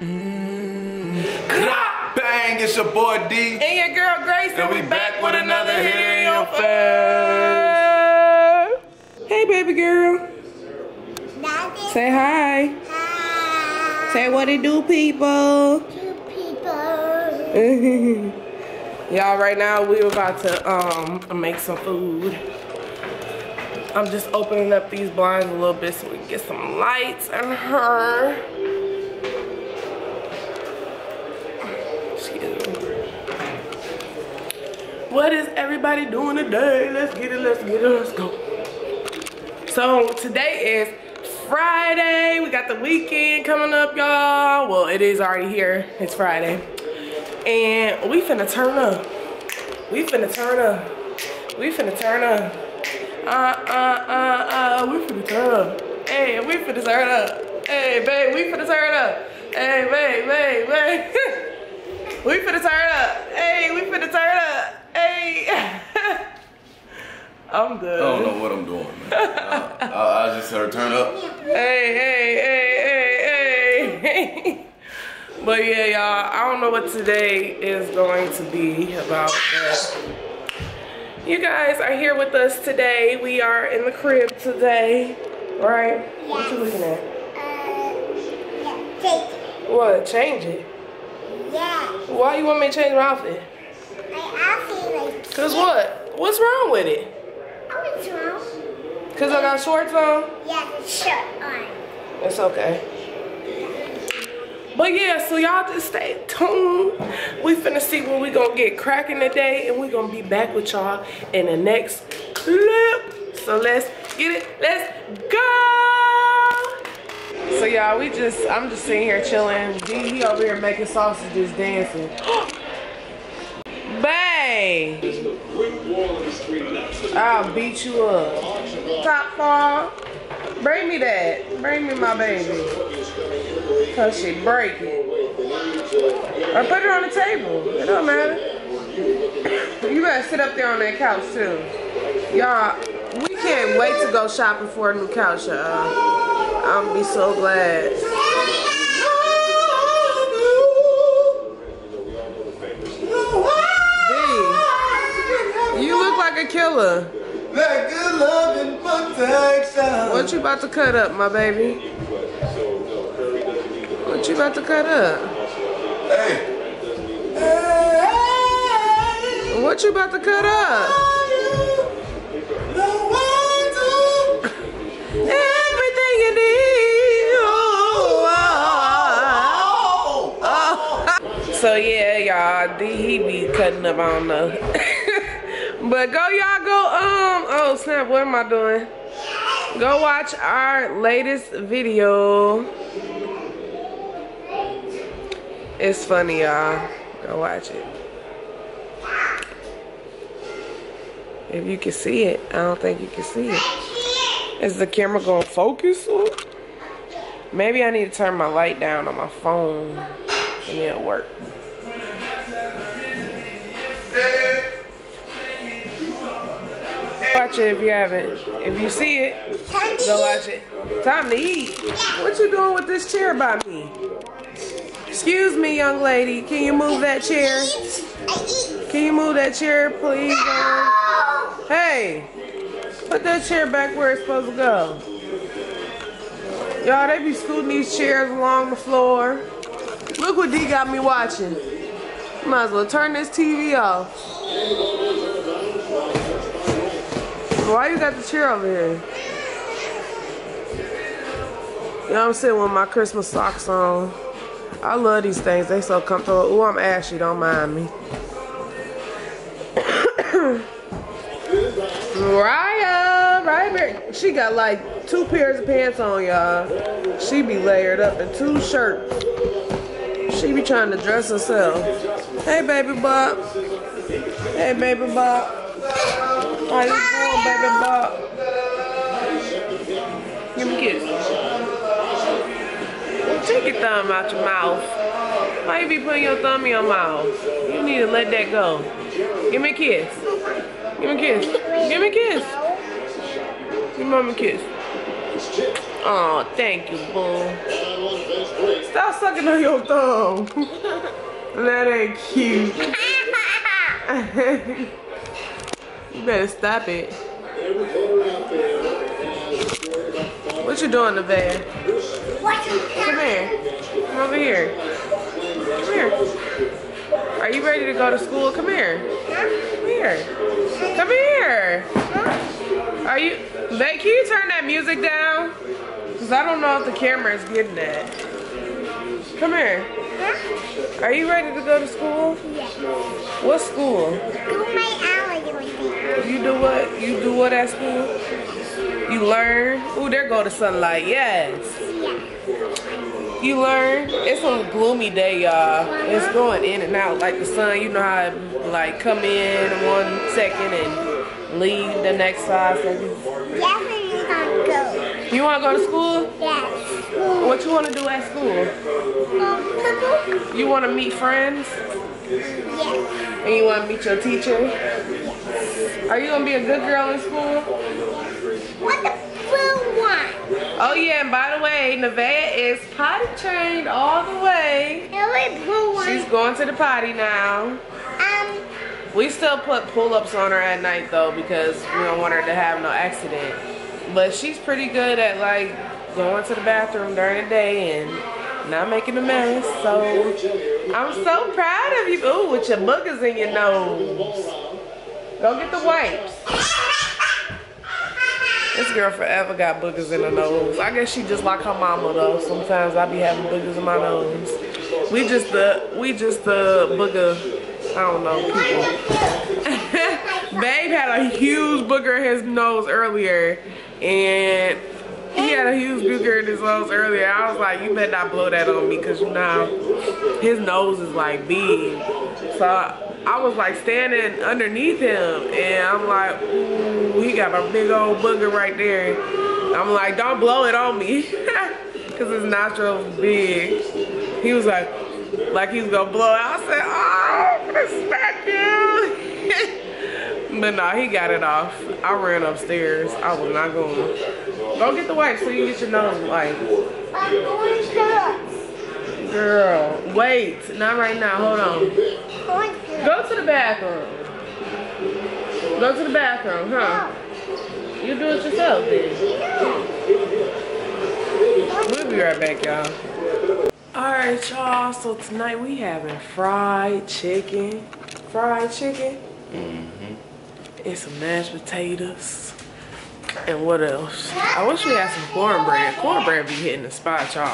Bang, it's your boy D. And your girl Grace, and we back with another hit in your face. Hey, baby girl. Say hi. Hi. Say what it do, people. Y'all, right now we're about to make some food. I'm just opening up these blinds a little bit so we can get some lights on her. What is everybody doing today? Let's get it, let's get it, let's go. So today is Friday. We got the weekend coming up, y'all. Well, it is already here. It's Friday. And we finna turn up. We finna turn up. We finna turn up. We finna turn up. Hey, we finna turn up. Hey, babe, we finna turn up. Hey, babe. We finna turn up. Hey, we finna turn up. Hey. I'm good. I don't know what I'm doing, man. I just heard turn up. Hey. But yeah, y'all, I don't know what today is going to be about, but you guys are here with us today. We are in the crib today, right? Yes. What you looking at? Yeah, change it. What, change it? Yeah. Why you want me to change my outfit? My outfit like this. 'Cause what? What's wrong with it? What's wrong? 'Cause I got shorts on? Yeah, the shirt on. It's okay. But yeah, so y'all just stay tuned. We finna see when we gonna get cracking today, and we gonna be back with y'all in the next clip. So let's get it, let's go! So y'all, I'm just sitting here chilling. Dee, he over here making sausages, dancing. Bang! I'll beat you up. Top farm, bring me that. Bring me my baby. 'Cause she break it. Or put it on the table. It don't matter. You better sit up there on that couch too. Y'all, we can't wait to go shopping for a new couch, y'all. I'm gonna be so glad. Dee, you look like a killer. What you about to cut up, my baby? What you about to cut up? Hey. What you about to cut up? Everything you need. Oh, oh, oh, oh. So yeah, y'all, he be cutting up, I don't know. But go, y'all, go, oh snap, what am I doing? Go watch our latest video. It's funny, y'all. Go watch it. If you can see it. I don't think you can see it. Is the camera going to focus? Maybe I need to turn my light down on my phone and it'll work. Watch it if you haven't. If you see it, go watch it. Time to eat. What you doing with this chair by me? Excuse me, young lady. Can you move that chair? Can you move that chair, please? No. Hey, put that chair back where it's supposed to go. Y'all, they be scooting these chairs along the floor. Look what Dee got me watching. Might as well turn this TV off. Why you got the chair over here? Y'all, I'm sitting with my Christmas socks on. I love these things. They so comfortable. Ooh, I'm ashy. Don't mind me. Nariah, she got like 2 pairs of pants on, y'all. She be layered up in 2 shirts. She be trying to dress herself. Hey, baby Bob. Hey, baby Bob. How you doing, baby Bob? Give me a kiss. Take your thumb out your mouth. Why you be putting your thumb in your mouth? You need to let that go. Give me a kiss. Give me a kiss. Give me a kiss. Give mama a kiss. Oh, thank you, boo. Stop sucking on your thumb. That ain't cute. You better stop it. What you doing, Nevaeh? Come here. Come over here. Come here. Are you ready to go to school? Come here. Come here. Come here. Are you... Babe, can you turn that music down? Because I don't know if the camera is getting that. Come here. Are you ready to go to school? Yes. What school? School my hour. You do what? You do what at school? You learn? Ooh, there go the sunlight. Yes. Yeah. You learn? It's a gloomy day, y'all. It's going in and out like the sun. You know how it like come in one second and leave the next 5 seconds. Yes, I want to go. You want to go to school? Yes. What you want to do at school? You want to meet friends? Yes. And you want to meet your teacher? Yes. Are you going to be a good girl in school? What the fuck want? Oh yeah, and by the way, Nevaeh is potty trained all the way. She's going to the potty now. We still put pull-ups on her at night though because we don't want her to have no accident. But she's pretty good at like going to the bathroom during the day and not making a mess. So I'm so proud of you. Ooh, with your boogers in your nose. Go get the wipes. This girl forever got boogers in her nose. I guess she just like her mama though. Sometimes I be having boogers in my nose. We just the booger, I don't know, people. Babe had a huge booger in his nose earlier and he had a huge booger in his nose earlier. I was like, you better not blow that on me because, you know, his nose is like big. So I was like standing underneath him and I'm like, ooh, he got a big old booger right there. I'm like, don't blow it on me because his nostrils big. He was like he was going to blow it. I said, oh, I'm going to smack you. But no, he got it off. I ran upstairs. I was not going to. Go get the wipe so you get your nose wiped. Girl, wait. Not right now. Hold on. Go to the bathroom. Go to the bathroom, huh? You do it yourself, then. We'll be right back, y'all. Alright, y'all. So tonight we having fried chicken. Fried chicken? Mm-hmm. And some mashed potatoes. And what else? I wish we had some cornbread. Cornbread be hitting the spot, y'all.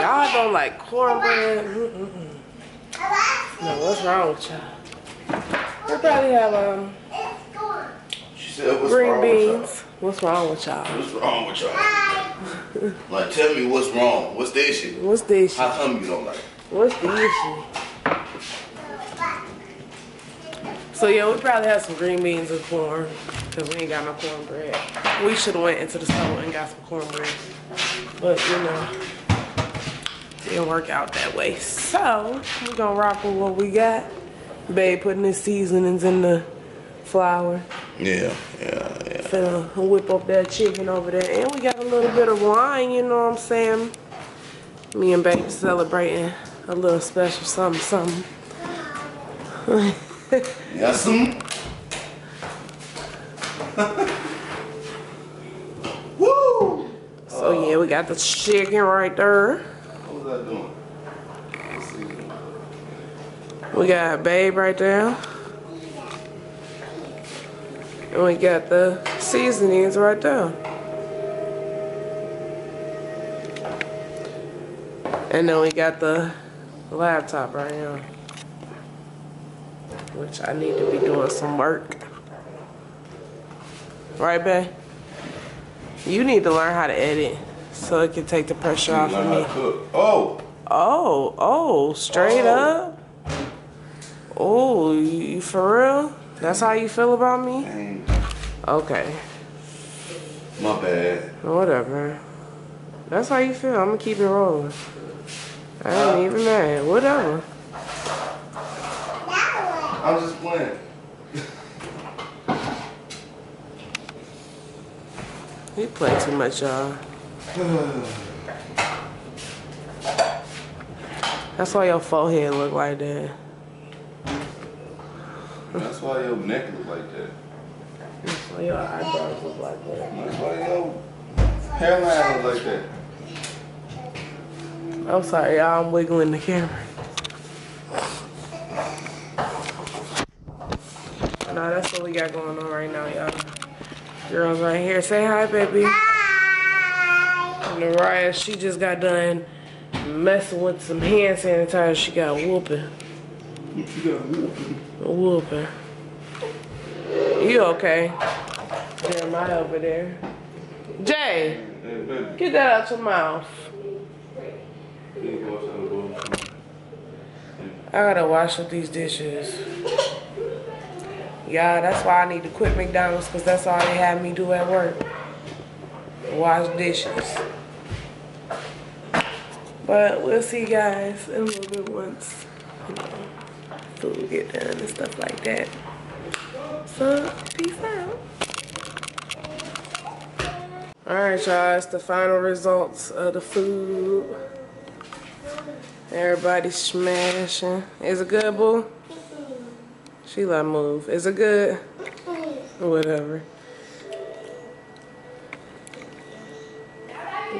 Y'all don't like cornbread? No, what's wrong with y'all? We'll probably have green beans. What's wrong with y'all? What's wrong with y'all? Like, tell me what's wrong. What's the issue? What's the issue? How come you don't like it? What's the issue? So, yeah, we'll probably have some green beans and corn. Cause we ain't got no cornbread. We should have went into the store and got some cornbread, but you know, didn't work out that way. So we're gonna rock with what we got. Babe putting the seasonings in the flour. Yeah. So whip up that chicken over there, and we got a little bit of wine. You know what I'm saying? Me and Babe celebrating a little special something, something. Yes, some. Woo! So yeah, we got the chicken right there. What was I doing? Let's see. We got Babe right there. And we got the seasonings right there. And then we got the laptop right here, which I need to be doing some work. Right, babe? You need to learn how to edit so it can take the pressure off of me. Straight up? Oh, you for real? That's how you feel about me? Dang. Okay. My bad. Whatever. That's how you feel. I'm going to keep it rolling. I ain't even mad. Whatever. I'm just playing. We play too much, y'all. That's why your forehead look like that. That's why your neck look like that. That's why your eyebrows look like that. That's why your hairline look like that. I'm sorry, y'all, I'm wiggling the camera. Nah, that's what we got going on right now, y'all. Girls right here. Say hi, baby. Hi. Nariah, she just got done messing with some hand sanitizer. She got whooping. She got whooping. Whooping. You okay? Jeremiah over there. Jay, get that out your mouth. I gotta wash up these dishes. Yeah, that's why I need to quit McDonald's, because that's all they have me do at work. Wash dishes. But we'll see you guys in a little bit once, you know, food get done and stuff like that. So, peace out. Alright, y'all, it's the final results of the food. Everybody's smashing. Is it good, boo? She like move. Is it good? Whatever.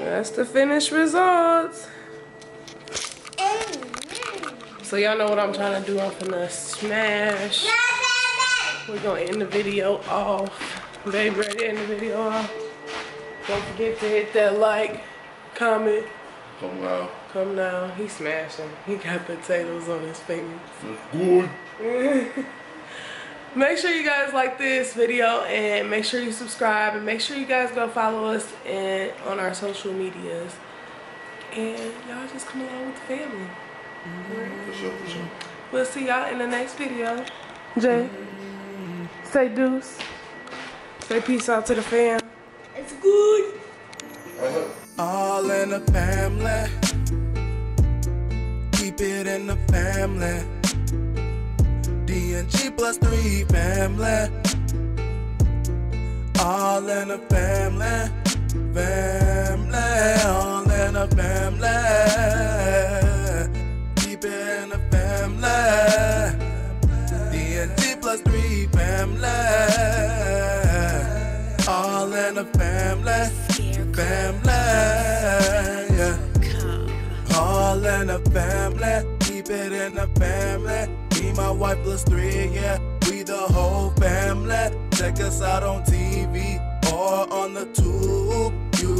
That's the finished results. So y'all know what I'm trying to do. I'm gonna smash. We're gonna end the video off. Baby, ready to end the video off. Don't forget to hit that like, comment. Come now. Come now. He smashing. He got potatoes on his fingers. That's good. Make sure you guys like this video and make sure you subscribe and make sure you guys go follow us and on our social medias, and y'all just come along with the family. For sure, for sure. We'll see y'all in the next video. Jay, say deuce, say peace out to the fam. It's good. All in the family, keep it in the family. D&G Plus 3 Family. All in a family. Family. All in a family. Keep it in a family. D&G Plus 3 Family. All in a family. Family. Yeah. All in a family. Keep it in a family. Me, my wife, plus 3, yeah, we the whole family. Check us out on TV or on the tube. You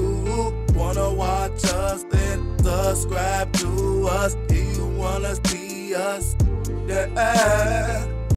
wanna watch us, then subscribe to us. If you wanna see us, yeah.